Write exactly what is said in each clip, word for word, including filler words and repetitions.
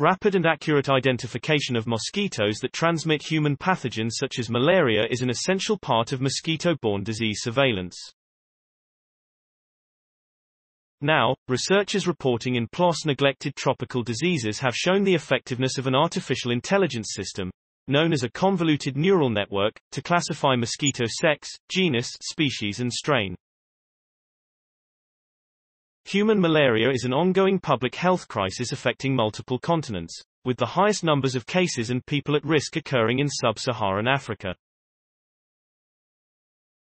Rapid and accurate identification of mosquitoes that transmit human pathogens such as malaria is an essential part of mosquito-borne disease surveillance. Now, researchers reporting in PLOS Neglected Tropical Diseases have shown the effectiveness of an artificial intelligence system, known as a convoluted neural network, to classify mosquito sex, genus, species and strain. Human malaria is an ongoing public health crisis affecting multiple continents, with the highest numbers of cases and people at risk occurring in sub-Saharan Africa.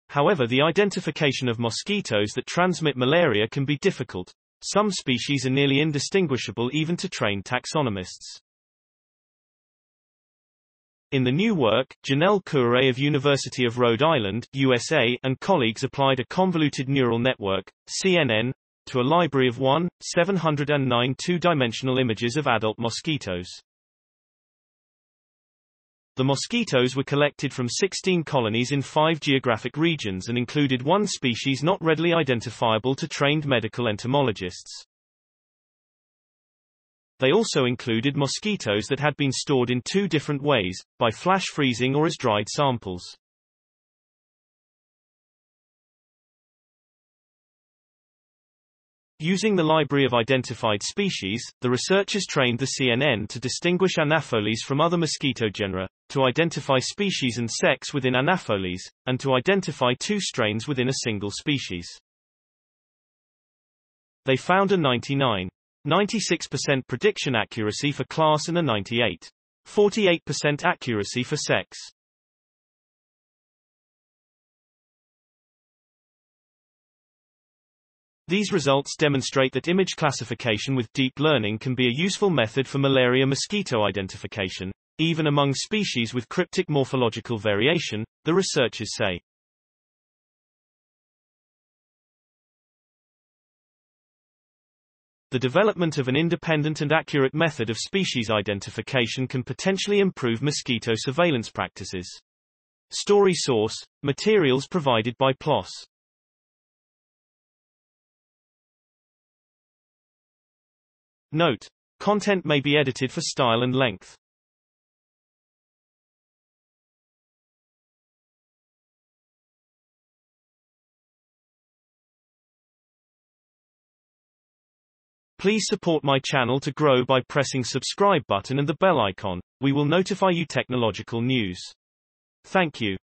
However, the identification of mosquitoes that transmit malaria can be difficult. Some species are nearly indistinguishable even to trained taxonomists. In the new work, Jannelle Couret of University of Rhode Island, U S A, and colleagues applied a convoluted neural network, C N N, to a library of one thousand seven hundred nine two-dimensional images of adult mosquitoes. The mosquitoes were collected from sixteen colonies in five geographic regions and included one species not readily identifiable to trained medical entomologists. They also included mosquitoes that had been stored in two different ways, by flash freezing or as dried samples. Using the Library of Identified Species, the researchers trained the C N N to distinguish Anopheles from other mosquito genera, to identify species and sex within Anopheles, and to identify two strains within a single species. They found a ninety-nine point nine six percent prediction accuracy for class and a ninety-eight point four eight percent accuracy for sex. These results demonstrate that image classification with deep learning can be a useful method for malaria mosquito identification, even among species with cryptic morphological variation, the researchers say. The development of an independent and accurate method of species identification can potentially improve mosquito surveillance practices. Story source: materials provided by PLOS. Note: content may be edited for style and length. Please support my channel to grow by pressing subscribe button and the bell icon. We will notify you technological news. Thank you.